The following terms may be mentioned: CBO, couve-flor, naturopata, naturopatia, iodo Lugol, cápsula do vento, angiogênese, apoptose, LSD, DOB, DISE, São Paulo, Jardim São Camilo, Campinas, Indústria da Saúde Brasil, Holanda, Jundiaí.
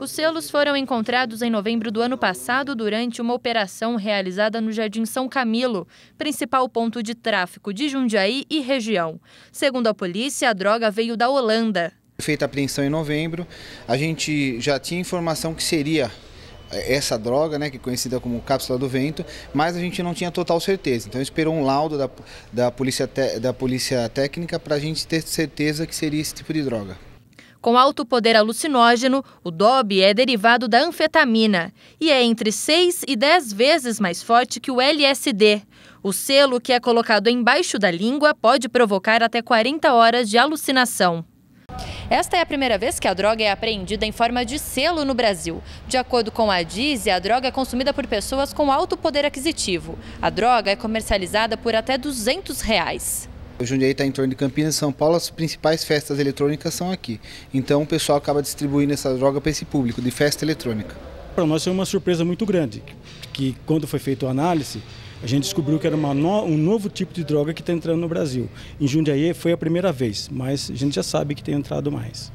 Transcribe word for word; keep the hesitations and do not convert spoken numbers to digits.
Os selos foram encontrados em novembro do ano passado durante uma operação realizada no Jardim São Camilo, principal ponto de tráfico de Jundiaí e região. Segundo a polícia, a droga veio da Holanda. Feita a apreensão em novembro, a gente já tinha informação que seria essa droga, né, que é conhecida como cápsula do vento, mas a gente não tinha total certeza. Então esperou um laudo da, da, polícia, te, da polícia técnica para a gente ter certeza que seria esse tipo de droga. Com alto poder alucinógeno, o D O B é derivado da anfetamina e é entre seis e dez vezes mais forte que o L S D. O selo, que é colocado embaixo da língua, pode provocar até quarenta horas de alucinação. Esta é a primeira vez que a droga é apreendida em forma de selo no Brasil. De acordo com a DISE, a droga é consumida por pessoas com alto poder aquisitivo. A droga é comercializada por até duzentos reais. O Jundiaí está em torno de Campinas e São Paulo, as principais festas eletrônicas são aqui. Então o pessoal acaba distribuindo essa droga para esse público de festa eletrônica. Para nós foi uma surpresa muito grande, que quando foi feita a análise, a gente descobriu que era uma no, um novo tipo de droga que está entrando no Brasil. Em Jundiaí foi a primeira vez, mas a gente já sabe que tem entrado mais.